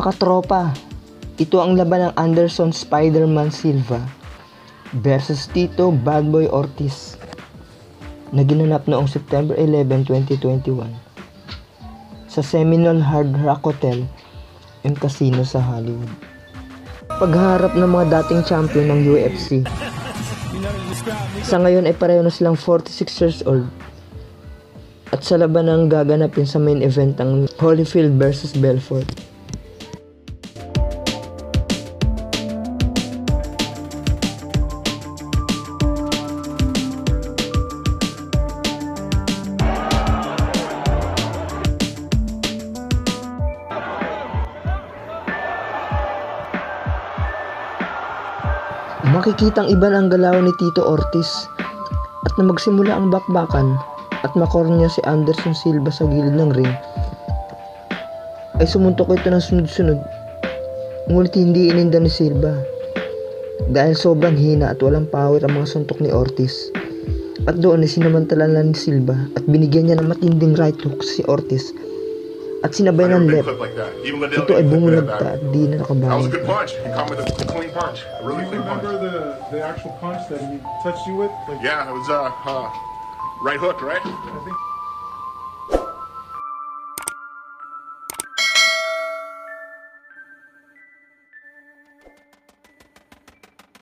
Mga katropa, ito ang laban ng Anderson Spider-Man Silva versus Tito Bad Boy Ortiz na ginanap noong September 11, 2021 sa Seminole Hard Rock Hotel and Casino sa Hollywood. Pagharap ng mga dating champion ng UFC. Sa ngayon ay pareho na silang 46 years old. At sa laban ang gaganapin sa main event ang Holyfield versus Belfort. Makikitang iba ang galaw ni Tito Ortiz at na magsimula ang bakbakan at makornya si Anderson Silva sa gilid ng ring ay sumuntok ito ng sunod-sunod, ngunit hindi ininda ni Silva dahil sobrang hina at walang power ang mga suntok ni Ortiz, at doon ay sinamantalan na ni Silva at binigyan niya ng matinding right hook si Ortiz at sinabay ng left. Ito ay bumulagta at di na nakabawi. Right hook, right? I think